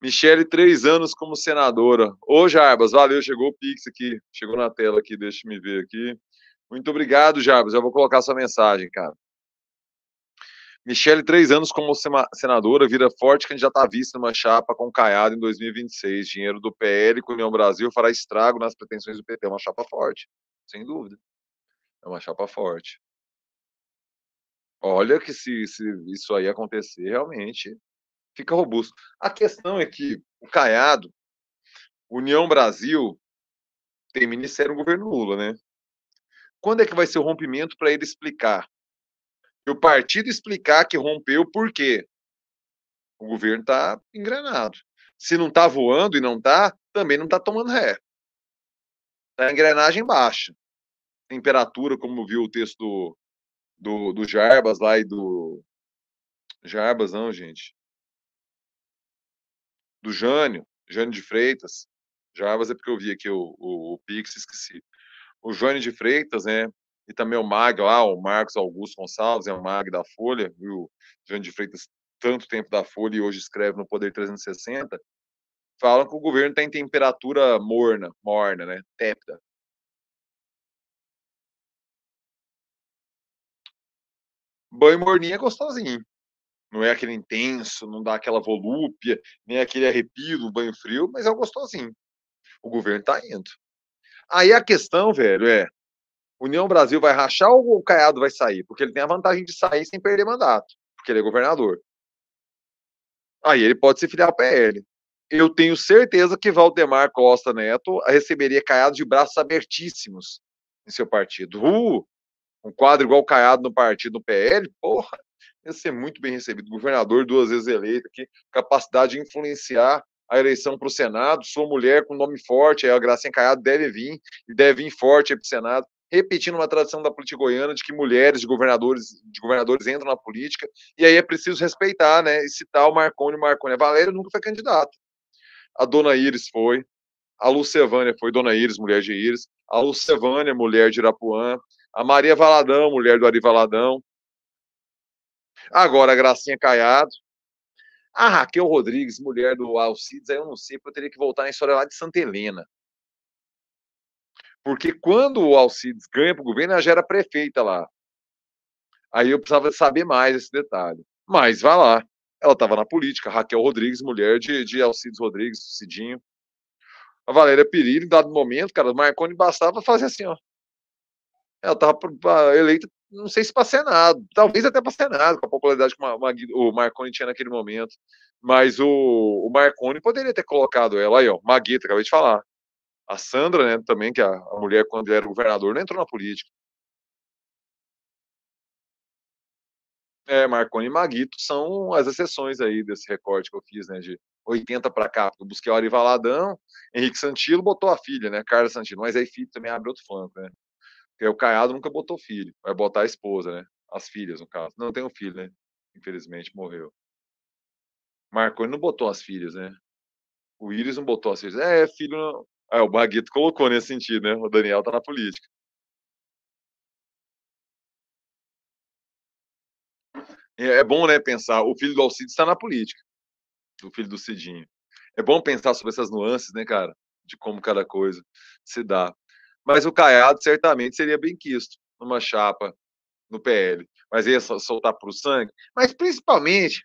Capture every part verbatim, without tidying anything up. Michelle, três anos como senadora. Ô, Járbas, valeu, chegou o Pix aqui. Chegou na tela aqui, deixa me ver aqui. Muito obrigado, Járbas, eu vou colocar sua mensagem, cara. Michelle, três anos como senadora, vira forte candidata à vice numa chapa com Caiado em dois mil e vinte e seis. Dinheiro do P L com União Brasil fará estrago nas pretensões do P T. É uma chapa forte, sem dúvida. É uma chapa forte. Olha que se, se isso aí acontecer, realmente fica robusto. A questão é que o Caiado, União Brasil, tem ministério no governo Lula, né? Quando é que vai ser o rompimento para ele explicar? E o partido explicar que rompeu por quê? O governo está engrenado. Se não está voando e não está, também não está tomando ré. Está engrenagem baixa. Temperatura, como viu o texto do, do, do Járbas lá e do... Járbas não, gente. Do Jânio, Jânio de Freitas. Járbas é porque eu vi aqui o, o, o Pix, esqueci. O Jânio de Freitas, né? E também o Mag lá, o Marcos Augusto Gonçalves, é o Mag da Folha, viu? O Jânio de Freitas, tanto tempo da Folha e hoje escreve no Poder trezentos e sessenta. Falam que o governo está em temperatura morna, morna, né? Tépida. Banho morninho é gostosinho. Não é aquele intenso, não dá aquela volúpia, nem aquele arrepio do banho frio, mas é o gostosinho. O governo tá indo. Aí a questão, velho, é União Brasil vai rachar ou o Caiado vai sair? Porque ele tem a vantagem de sair sem perder mandato, porque ele é governador. Aí ele pode se filiar ao P L. Eu tenho certeza que Valdemar Costa Neto receberia Caiado de braços abertíssimos em seu partido. Uh, um quadro igual Caiado no partido do P L, porra, ia ser muito bem recebido. Governador duas vezes eleito aqui, capacidade de influenciar a eleição para o Senado, sua mulher com nome forte, aí a Gracinha Caiado deve vir, e deve vir forte para o Senado, repetindo uma tradição da política goiana de que mulheres de governadores, de governadores entram na política, e aí é preciso respeitar, né, e citar o Marconi, o Marconi. A Valéria nunca foi candidata. A dona Iris foi, a Lucevânia foi, dona Iris, mulher de Iris, a Lucevânia, mulher de Irapuã, a Maria Valadão, mulher do Ari Valadão, agora a Gracinha Caiado, a Raquel Rodrigues, mulher do Alcides, aí eu não sei, porque eu teria que voltar na história lá de Santa Helena. Porque quando o Alcides ganha para o governo, ela já era prefeita lá. Aí eu precisava saber mais esse detalhe. Mas vai lá. Ela estava na política. Raquel Rodrigues, mulher de, de Alcides Rodrigues, do Cidinho. A Valéria Perillo, em dado momento, cara, o Marconi bastava fazer assim, ó. Ela estava eleita, não sei se para Senado, talvez até para Senado, com a popularidade que uma, uma, o Marconi tinha naquele momento. Mas o, o Marconi poderia ter colocado ela aí, ó. Maguito, acabei de falar. A Sandra, né, também, que a, a mulher, quando era governador, não entrou na política. É, Marconi e Maguito são as exceções aí desse recorte que eu fiz, né, de oitenta para cá. Eu busquei o Ari Valadão, Henrique Santilo botou a filha, né, Carla Santino. Mas aí filho também abre outro flanco, né. Porque o Caiado nunca botou filho. Vai botar a esposa, né, as filhas, no caso. Não tem um filho, né, infelizmente, morreu. Marconi não botou as filhas, né. O Iris não botou as filhas. É, filho não... Ah, o Bagueto colocou nesse sentido, né? O Daniel tá na política. É bom, né, pensar. O filho do Alcides está na política. O filho do Cidinho. É bom pensar sobre essas nuances, né, cara? De como cada coisa se dá. Mas o Caiado certamente seria bem quisto numa chapa no P L. Mas ia soltar pro sangue. Mas principalmente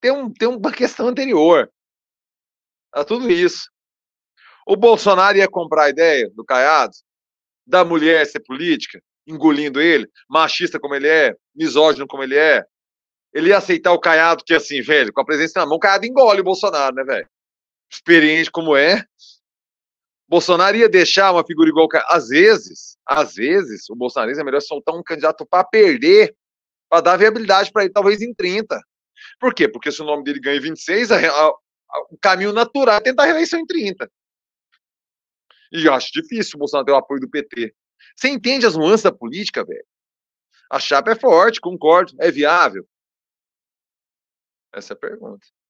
tem, um, tem uma questão anterior a tudo isso. O Bolsonaro ia comprar a ideia do Caiado, da mulher ser política, engolindo ele, machista como ele é, misógino como ele é. Ele ia aceitar o Caiado, que assim, velho, com a presença na mão, o Caiado engole o Bolsonaro, né, velho? Experiente como é. Bolsonaro ia deixar uma figura igual o Caiado. Às vezes, às vezes, o bolsonarismo é melhor soltar um candidato para perder, para dar viabilidade para ele, talvez em trinta. Por quê? Porque se o nome dele ganha em vinte e seis, a, a, a, o caminho natural é tentar a reeleição em trinta. E eu acho difícil o Bolsonaro ter o apoio do P T. Você entende as nuances da política, velho? A chapa é forte, concordo, é viável? Essa é a pergunta.